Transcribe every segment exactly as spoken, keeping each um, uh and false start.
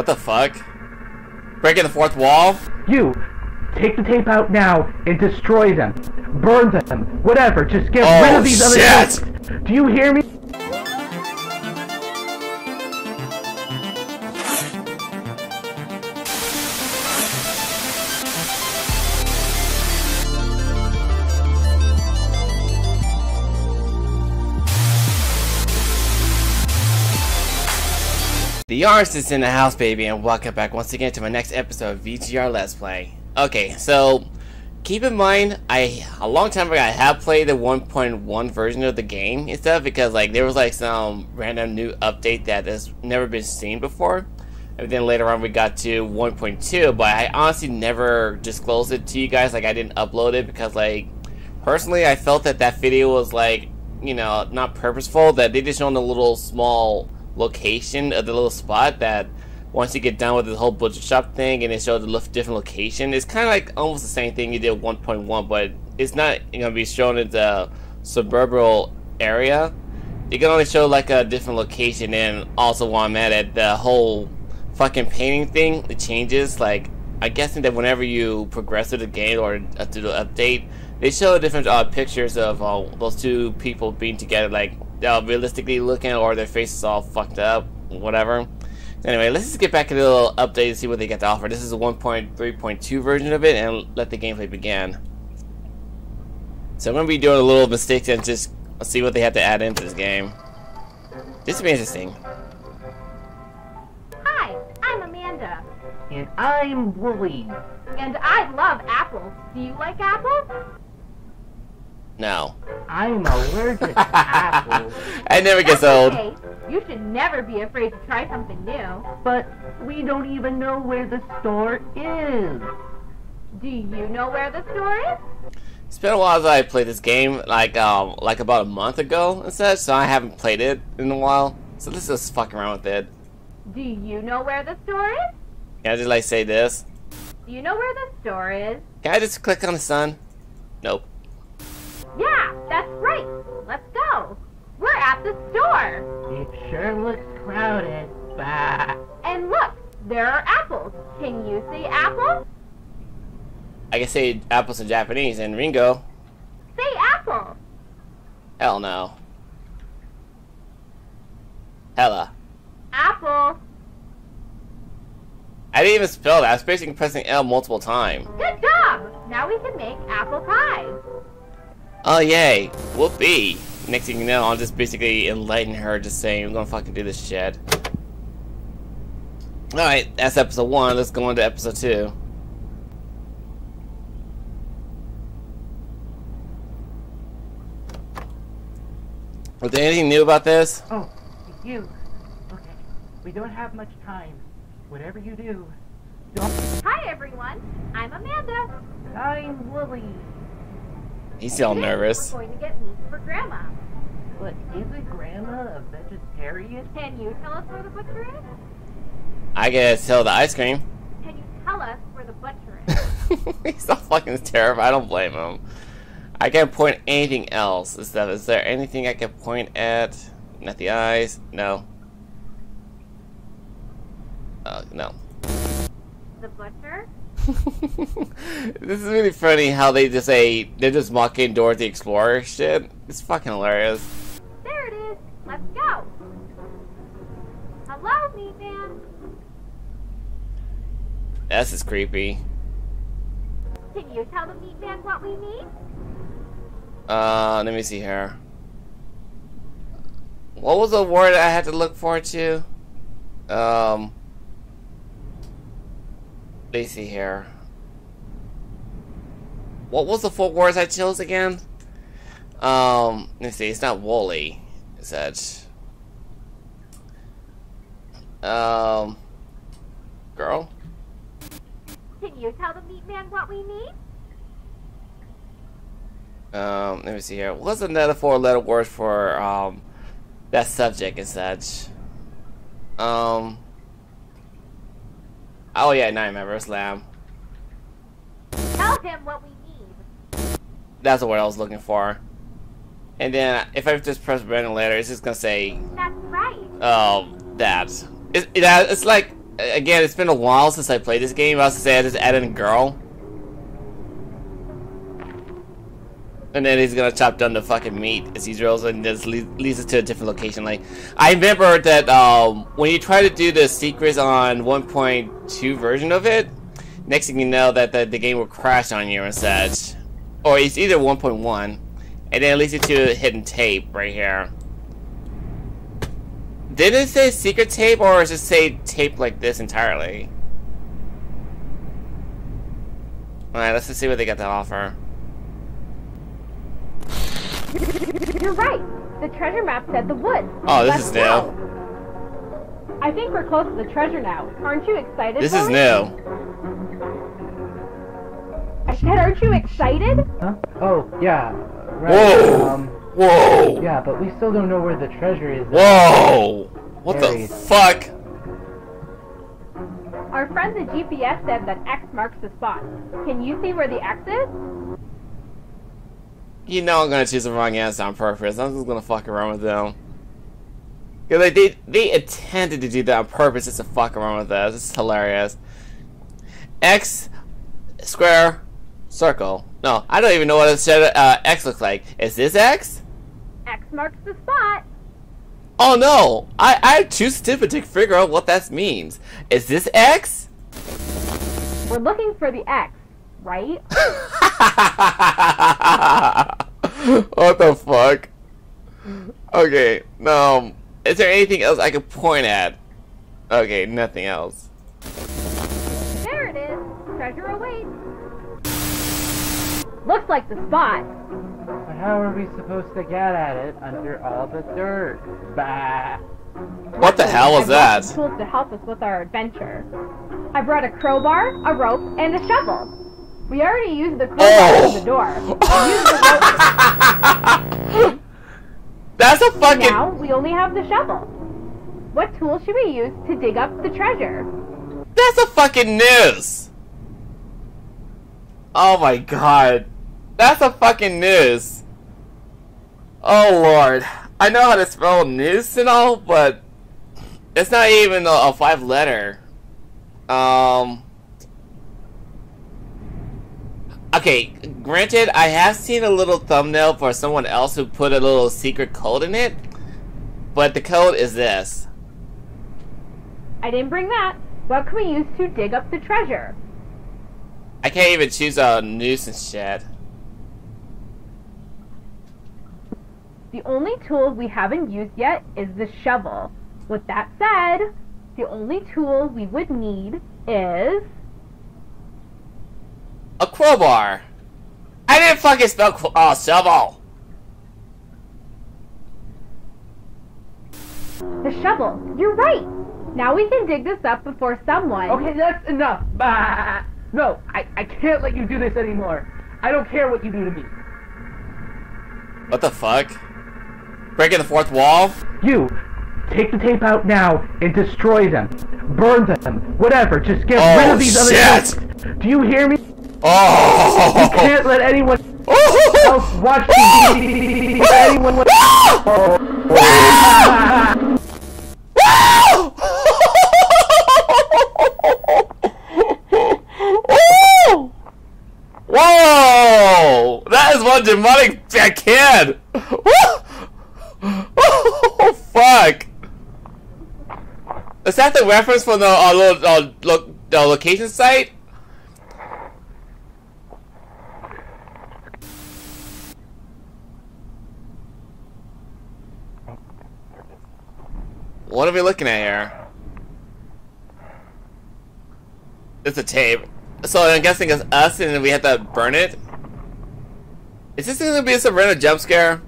What the fuck? Breaking the fourth wall? You, take the tape out now and destroy them. Burn them. Whatever. Just get oh, rid of these shit. other tapes. Do you hear me? The artist is in the house, baby, and welcome back once again to my next episode of V G R Let's Play. Okay, so keep in mind, I a long time ago I have played the one point one version of the game and stuff because like there was like some random new update that has never been seen before, and then later on we got to one point two. But I honestly never disclosed it to you guys. Like I didn't upload it because like personally I felt that that video was like you know not purposeful. That they just showed a little small location of the little spot that once you get done with the whole butcher shop thing and it shows a different location. It's kind of like almost the same thing you did one point one, but it's not going to be shown in the suburban area. You can only show like a different location, and also while I'm at it, the whole fucking painting thing, it changes. Like I'm guessing that whenever you progress through the game or through the update, they show different uh, pictures of uh, those two people being together, like Uh, realistically looking, or their faces all fucked up, whatever. Anyway, let's just get back to the little update and see what they got to offer. This is a one point three point two version of it, and let the gameplay begin. So I'm gonna be doing a little mistake and just see what they have to add into this game. This will be interesting. Hi, I'm Amanda. And I'm Woolie. And I love apples. Do you like apples? No. I'm allergic to apples. I never get old. Okay. You should never be afraid to try something new. But we don't even know where the store is. Do you know where the store is? It's been a while since I played this game, like um, like about a month ago and such, so I haven't played it in a while. So let's just fuck around with it. Do you know where the store is? Can I just like say this? Do you know where the store is? Can I just click on the sun? Nope. Yeah, that's right. Let's go. We're at the store. It sure looks crowded. Bah. And look, there are apples. Can you see apples? I can say apples in Japanese, and Ringo. Say apple. Hell no. Hella. Apple. I didn't even spell that. I was basically pressing L multiple times. Good job. Now we can make apple pie. Oh yay, whoopee. Next thing you know, I'll just basically enlighten her, just saying I'm gonna fucking do this shit. Alright, that's episode one, let's go on to episode two. Was there anything new about this? Oh, you. Okay, we don't have much time. Whatever you do, don't... Hi everyone, I'm Amanda. And I'm Woolie. He's still nervous. We're going to get meat for Grandma. But isn't Grandma a vegetarian? Can you tell us where the butcher is? I can tell the ice cream. Can you tell us where the butcher is? He's so fucking terrified. I don't blame him. I can't point anything else. Is that, is there anything I can point at? Not the eyes. No. Uh, no. The butcher? This is really funny how they just say they're just mocking Dorothy Explorer shit. It's fucking hilarious. There it is. Let's go. Hello, me man. This is creepy. Can you tell the meat man what we need? Uh, let me see here. What was the word I had to look for to? Um. Let me see here. What was the four words I chose again? Um, let me see. It's not Wooly. It's that. Um, girl? Can you tell the meat man what we need? Um, let me see here. What's another four letter word for, um, that subject and such? Um... Oh yeah, now I remember. It's lamb. Tell him what we need. That's the word I was looking for. And then if I just press random letter, it's just gonna say. That's right. Oh, that. It's, it, it's like again, it's been a while since I played this game. I was to say I just add in a girl. And then he's gonna chop down the fucking meat as he drills and just leads us to a different location. Like, I remember that um, when you try to do the secrets on one point two version of it, next thing you know that the, the game will crash on you and such. Or it's either one point one, and then it leads you to a hidden tape right here. Did it say secret tape, or does it say tape like this entirely? Alright, let's just see what they got to offer. You're right. The treasure map said the woods. Oh, this is new. I think we're close to the treasure now. Aren't you excited? This is new. I said, aren't you excited? Huh? Oh, yeah. Right. Whoa. Um, Whoa. Yeah, but we still don't know where the treasure is. Whoa. What the fuck? Our friends at G P S said that X marks the spot. Can you see where the X is? You know I'm gonna choose the wrong answer on purpose. I'm just gonna fuck around with them. Cause like, they they intended to do that on purpose just to fuck around with us. It's hilarious. X square circle. No, I don't even know what a shadow, uh, X looks like. Is this X? X marks the spot. Oh no! I I'm too stupid to figure out what that means. Is this X? We're looking for the X, right? What the fuck? Okay, um, is there anything else I could point at? Okay, nothing else. There it is. Treasure awaits. Looks like the spot. But how are we supposed to get at it under all the dirt? Bah. What the hell is that? Tools to help us with our adventure. I brought a crowbar, a rope, and a shovel. We already used the crowbar oh. to the door. We used the That's a fucking. Now we only have the shovel. What tool should we use to dig up the treasure? That's a fucking noose. Oh my god, that's a fucking noose. Oh lord, I know how to spell noose and all, but it's not even a, a five letter. Um. Okay, granted, I have seen a little thumbnail for someone else who put a little secret code in it, but the code is this. I didn't bring that. What can we use to dig up the treasure? I can't even choose a noose and shit. The only tool we haven't used yet is the shovel. With that said, the only tool we would need is... a crowbar. I didn't fucking spell qu oh, shovel. The shovel. You're right. Now we can dig this up before someone. Okay, that's enough. Bah. No, I, I can't let you do this anymore. I don't care what you do to me. What the fuck? Breaking the fourth wall? You, take the tape out now and destroy them. Burn them. Whatever. Just get oh, rid of these shit. other things. Do you hear me? Oh! You can't let anyone oh. else watch me. Oh. Let anyone watch oh. Oh. Oh. Oh. Whoa! That is one demonic kid. Oh fuck! Is that the reference from the uh, little, uh, lo the location site? What are we looking at here? It's a tape. So I'm guessing it's us and then we have to burn it? Is this going to be some random jump scare?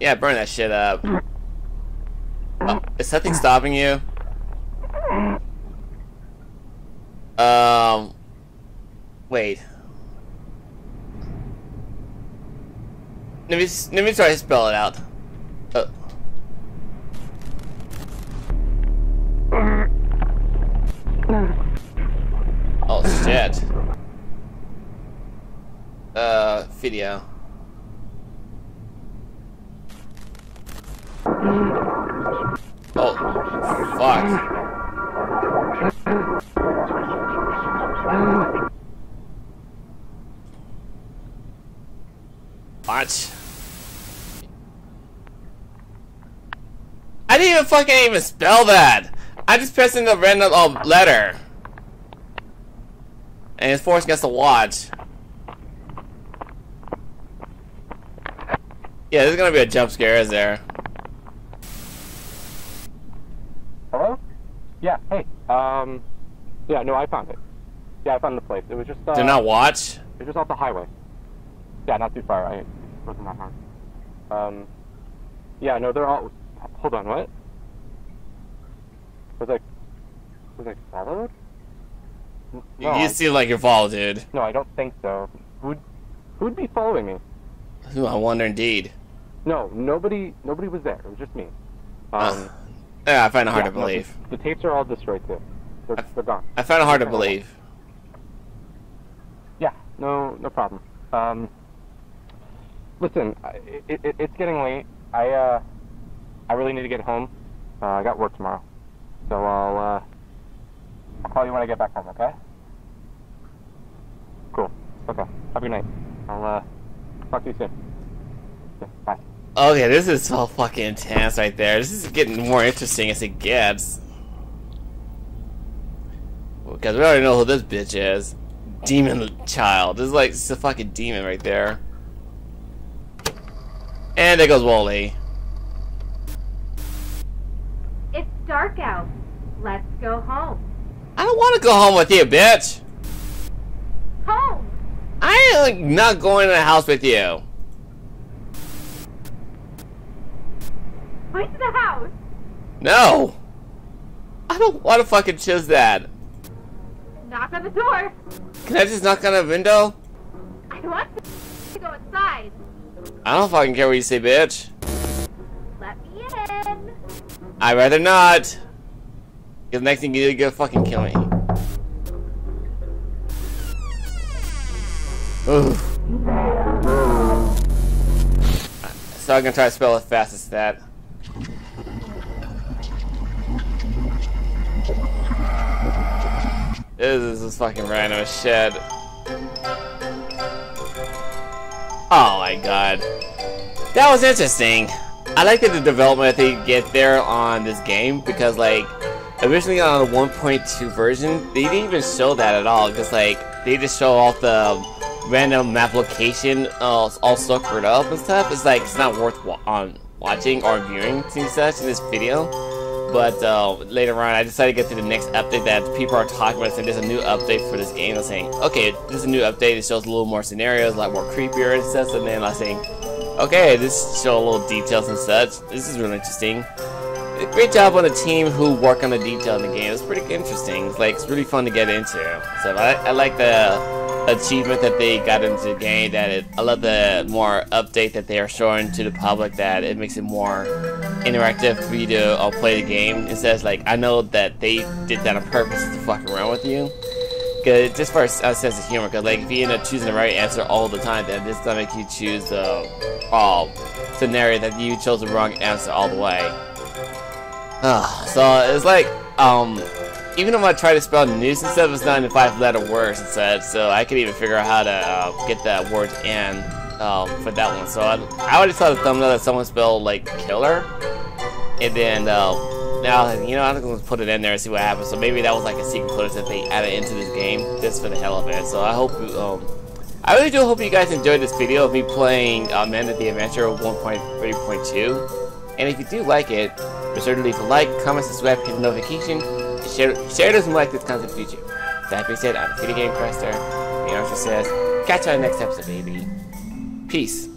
Yeah, burn that shit up. Oh, is something stopping you? Um... Wait. Let me, let me try to spell it out. Uh. Oh, shit. Uh, video. Oh, fuck. What? I didn't even fucking even spell that! I just pressed in the random uh, letter. And it's forcing us to watch. Yeah, there's gonna be a jump scare, is there? Hello? Yeah, hey. Um, yeah, no, I found it. Yeah, I found the place. It was just, uh... Did not watch? It was just off the highway. Yeah, not too far. I wasn't that hard. Um, yeah, no, they're all... Hold on, what? Was I... Was I followed? No, you seem like you're followed, dude. No, I don't think so. Who'd, who'd be following me? Ooh, I wonder indeed. No, nobody nobody was there. It was just me. Um, uh, yeah, I find it hard yeah, to believe. No, the, the tapes are all destroyed, too. They're, I, they're gone. I found it hard to believe. Yeah, no no problem. Um, listen, it, it, it's getting late. I, uh, I really need to get home. Uh, I got work tomorrow. So I'll, uh, I'll call you when I get back home, okay? Cool. Okay. Have a good night. I'll, uh, talk to you soon. Okay, bye. Okay, this is so fucking intense right there. This is getting more interesting as it gets. Because we already know who this bitch is. Demon child. This is like it's a fucking demon right there. And there goes Woolie. It's dark out. Let's go home. I don't want to go home with you, bitch. Home. I am like, not going to the house with you. Where's the house? No. I don't want to fucking choose that. Knock on the door. Can I just knock on a window? I want to go inside. I don't fucking care what you say, bitch. Let me in. I'd rather not. Because next thing you do, you're gonna fucking kill me. Oof. So I'm gonna try to spell as fast as that. This is fucking random as shit. Oh my god. That was interesting. I like that the development they get there on this game because, like, originally on the one point two version, they didn't even show that at all. Because, like, they just show off the random map location uh, all suckered up and stuff. It's like, it's not worth wa on watching or viewing and such in this video. But uh, later on, I decided to get to the next update that people are talking about. Saying there's a new update for this game. I'm saying, okay, this is a new update. It shows a little more scenarios, a lot more creepier and stuff. And then I'm saying, okay, this shows a little details and such. This is really interesting. Great job on the team who work on the detail in the game. It's pretty interesting. It's like it's really fun to get into. So I, I like the achievement that they got into the game. That it, I love the more update that they are showing to the public. That it makes it more interactive for you to uh, play the game. It says, like, I know that they did that on purpose to fuck around with you. Cause just for a sense of humor, cause like if you end up choosing the right answer all the time, then this gonna make you choose the uh, scenario that you chose the wrong answer all the way. Uh, so it's like, um, even if I try to spell news and stuff, it's not in five letter words and such, so I could even figure out how to uh, get that word in. Um, for that one, so I, I already saw the thumbnail that someone spelled like killer, and then uh, now you know I'm gonna put it in there and see what happens. So maybe that was like a secret footage that they added into this game just for the hell of it. So I hope, um, I really do hope you guys enjoyed this video of me playing uh, Amanda the Adventurer one point three point two. And if you do like it, be sure to leave a like, comment, subscribe, hit the notification, and share share this and like this content in the future. That being said, I'm Video Game Requester, and the archer says, catch you on the next episode, baby. Peace.